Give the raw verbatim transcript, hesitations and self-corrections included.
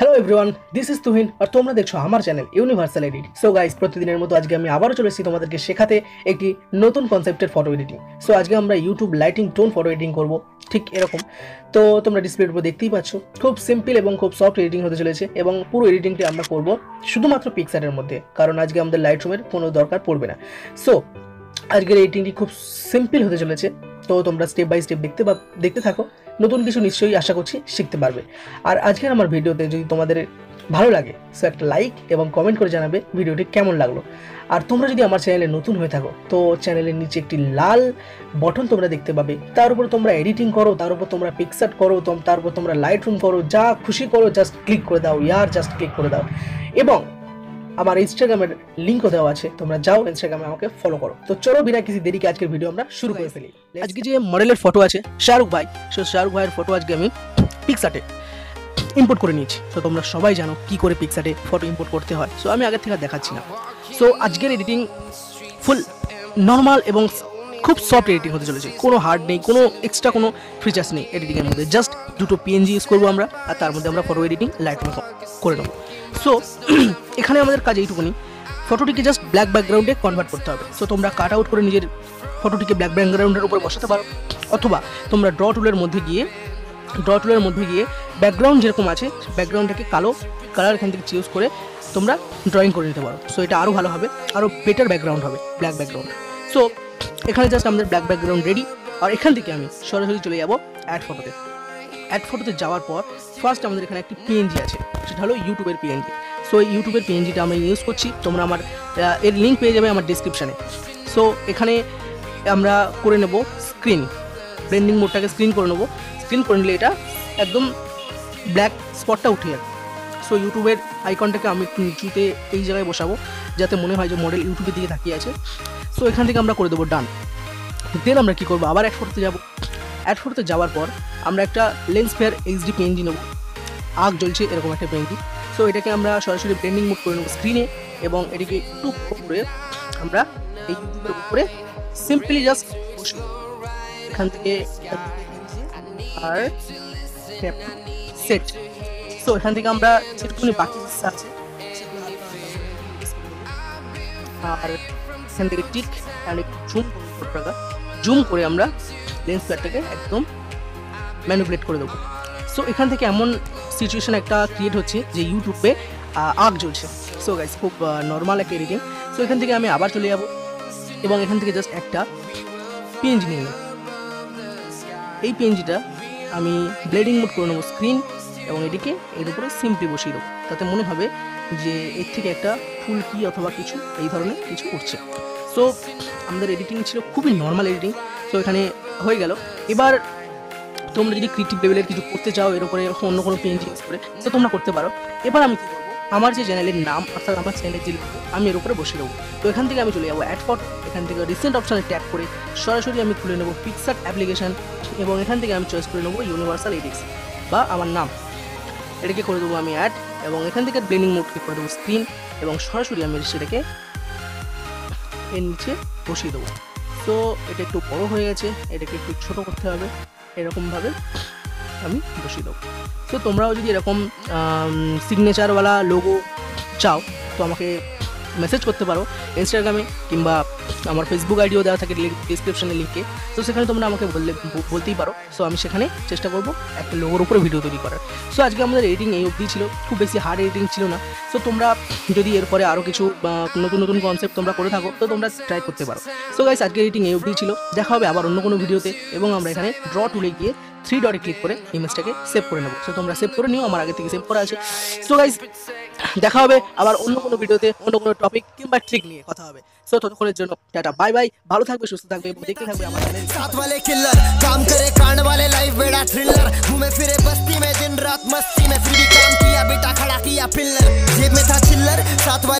Hello everyone this is Tuhin और तुम्हारा देखो हमारे channel universal edit. So guys प्रतिदिन मत आज के आबारो चले एसेছি তোমাদেরকে শেখাতে একটি নতুন কনসেপ্টের ফটো এডিটিং। সো আজকে আমরা YouTube lighting tone photo editing করব ঠিক এরকম। তো তোমরা ডিসপ্লের উপর দেখতেই পাচ্ছ খুব সিম্পল এবং খুব সফট এডিটিং হতে চলেছে এবং পুরো এডিটিংটি আমরা করব শুধুমাত্র পিক্সারের মধ্যে, কারণ আজকে আমাদের লাইটরুমের কোনো দরকার পড়বে না। সো আজকের এডিটিংটি খুব সিম্পল হতে চলেছে, তো তোমরা স্টেপ বাই স্টেপ দেখতে দেখতে থাকো। নতুন কিছু নিশ্চয়ই আশা করছি শিখতে পারবে। আর আজকের আমার ভিডিওতে যদি তোমাদের ভালো লাগে সো একটা লাইক এবং কমেন্ট করে জানাবে ভিডিওটি কেমন লাগলো। আর তোমরা যদি আমার চ্যানেলে নতুন হয়ে থাকো তো চ্যানেলের নিচে একটি লাল বটন তোমরা দেখতে পাবে, তার উপর তোমরা এডিটিং করো, তার উপর তোমরা পিক্সার্ট করো, তার উপর তোমরা লাইটরুম করো, যা খুশি করো জাস্ট ক্লিক করে দাও ইয়ার, জাস্ট ক্লিক করে দাও। এবং আমার ইনস্টাগ্রামের লিঙ্কও দেওয়া আছে, তোমরা যাও ইনস্টাগ্রামে আমাকে ফলো করো। তো চলো বিনা কিছু দেরিকে আজকের ভিডিও আমরা শুরু করে ফেলি। আজকে যে মডেলের ফটো আছে শাহরুখ ভাই, সো শাহরুখ ভাইয়ের ফটো আজকে আমি পিক্সার্টে ইম্পোর্ট করে নিয়েছি। তো তোমরা সবাই জানো কি করে পিক্সার্টে ফটো ইম্পোর্ট করতে হয়, সো আমি আগের থেকে দেখাচ্ছি না। সো আজকের এডিটিং ফুল নর্মাল এবং খুব সফট এডিটিং হতে চলেছে, কোনো হার্ড নেই, কোনো এক্সট্রা কোনো ফিচার্স নেই এডিটিংয়ের মধ্যে। জাস্ট দুটো পিএনজি ইউজ করবো আমরা আর তার মধ্যে আমরা ফটো এডিটিং লাইটরুম করে নেবো। সো এখানে আমাদের কাজ এইটুকুনি, ফটোটিকে জাস্ট ব্ল্যাক ব্যাকগ্রাউন্ডে কনভার্ট করতে হবে। সো তোমরা কাট আউট করে নিজের ফটোটিকে ব্ল্যাক ব্যাকগ্রাউন্ডের উপর বসাতে পারো, অথবা তোমরা ড্র টুলের মধ্যে গিয়ে ড্র টুলের মধ্যে গিয়ে ব্যাকগ্রাউন্ড যেরকম আছে ব্যাকগ্রাউন্ডটাকে কালো কালার এখান থেকে চুজ করে তোমরা ড্রয়িং করে নিতে পারো। সো এটা আরও ভালো হবে, আরও বেটার ব্যাকগ্রাউন্ড হবে ব্ল্যাক ব্যাকগ্রাউন্ড। সো এখানে জাস্ট আমাদের ব্ল্যাক ব্যাকগ্রাউন্ড রেডি। আর এখান থেকে আমি সরাসরি চলে যাবো অ্যাড ফটোতে। অ্যাড ফটোতে যাওয়ার পর ফার্স্ট আমাদের এখানে একটি পিএনজি আছে, সেটা হলো ইউটিউবের পিএনজি। সো এই ইউটিউবের পিএনজিটা আমি ইউজ করছি, তোমরা আমার এর লিঙ্ক পেয়ে যাবে আমার ডিসক্রিপশানে। সো এখানে আমরা করে নেব স্ক্রিন, ব্লেন্ডিং মোডটাকে স্ক্রিন করে নেবো। স্ক্রিন করে নিলে এটা একদম ব্ল্যাক স্পটটা উঠে যাবে। সো ইউটিউবের আইকনটাকে আমি একটু নিচুতে এই জায়গায় বসাবো যাতে মনে হয় যে মডেল ইউটিউবের দিকে তাকিয়ে আছে। সো এখান থেকে আমরা করে দেবো ডান। দেন আমরা কী করবো, আবার অ্যাড ফটোতে যাবো। অ্যাড ফটোতে যাওয়ার পর আমরা একটা লেন্স পেয়ার এইচডি পেনজি নেব, আগ জ্বলছে এরকম একটা পেনজি। সো এটাকে আমরা সরাসরি ব্লেন্ডিং মোড করে নেব স্ক্রিনে এবং এটাকে একটু করে আমরা এই ইউটিউবের উপরে সিম্পলি জাস্ট এখান থেকে আর সেট। সো এখান থেকে আমরা যেটুকুনি বাকি আছে আর এখান থেকে টিক জুম করবো, জুম করে আমরা লেন্স পেয়ারটাকে একদম ম্যানিপুলেট করে দেবো। সো এখান থেকে এমন সিচুয়েশান একটা ক্রিয়েট হচ্ছে যে ইউটিউবে আগ জ্বলছে। সো গাইস খুব নর্মাল একটা এডিটিং। সো এখান থেকে আমি আবার চলে যাব এবং এখান থেকে জাস্ট একটা পিএনজি নিয়ে নেব। এই পিএনজিটা আমি ব্লেডিং মোড করে নেবো স্ক্রিন এবং এটিকে এর উপরে সিম্পলি বসিয়ে দেবো, তাতে মনে হবে যে এর থেকে একটা ফুল কি অথবা কিছু এই ধরনের কিছু উঠছে। সো আমাদের এডিটিং ছিল খুবই নর্মাল এডিটিং। সো এখানে হয়ে গেল। এবার তোমরা যদি ক্রিয়েটিভ লেভেলের কিছু করতে চাও এর উপরে অন্য কোনো পেন্ট ইউজ করে তো তোমরা করতে পারো। এবার আমি আমার যে চ্যানেলের নাম অর্থাৎ আমার চ্যানেলের যে আমি এর উপরে বসে দেবো। তো এখান থেকে আমি চলে যাবো অ্যাড ফটো, এখান থেকে রিসেন্ট অপশানে ট্যাপ করে সরাসরি আমি খুলে নেবো পিক্সার্ট অ্যাপ্লিকেশান এবং এখান থেকে আমি চয়েস করে নেবো ইউনিভার্সাল এডিটস বা আমার নাম। এটাকে করে দেবো আমি অ্যাড এবং এখান থেকে ব্লেন্ডিং মোডকে করে দেবো স্ক্রিন এবং সরাসরি আমি সেটাকে এর নিচে বসিয়ে দেবো। তো এটা একটু বড়ো হয়ে গেছে, এটাকে একটু ছোটো করতে হবে, এরকমভাবে আমি বসিয়ে দেবো। তো তোমরাও যদি এরকম সিগনেচারওয়ালা লোগো চাও তো আমাকে মেসেজ করতে পারো ইনস্টাগ্রামে কিংবা আমার ফেসবুক আইডিও দেওয়া থাকে ডিসক্রিপশানে লিঙ্কে। তো সেখানে তোমরা আমাকে বললে বলতেই পারো। সো আমি সেখানে চেষ্টা করব একটা লোগোর উপরে ভিডিও তৈরি করার। সো আজকে আমাদের এডিটিং এই অবধি ছিল, খুব বেশি হার্ড এডিটিং ছিল না। সো তোমরা যদি এরপরে আরও কিছু নতুন নতুন কনসেপ্ট তোমরা করে থাকো তো তোমরা ট্রাই করতে পারো। সো গাইস আজকে এডিটিং এই অবধি ছিল, দেখা হবে আবার অন্য কোনো ভিডিওতে। এবং আমরা এখানে ড্র টুলে গিয়ে থ্রি ডটে ক্লিক করে ইমেজটাকে সেভ করে নেবো। সো তোমরা সেভ করে নিও, আমার আগে থেকে সেভ করা আছে। সো গাইস দেখা হবে আবার অন্য কোনো ভিডিওতে অন্য কোনো টপিক কিংবা ট্রিক নিয়ে কথা হবে। সো ততক্ষণের জন্য টাটা বাই বাই, ভালো থাকবে, সুস্থ থাকবে, দেখতে থাকবে আমার চ্যানেল। साथ वाले किलर काम करे कांड वाले लाइफ बेड़ा थ्रिलर, घूमे फिरे बस्ती में दिन रात मस्ती में, फिर भी काम किया बेटा खड़ा किया पिलर, जेब में था चिल्लर साथ वाले।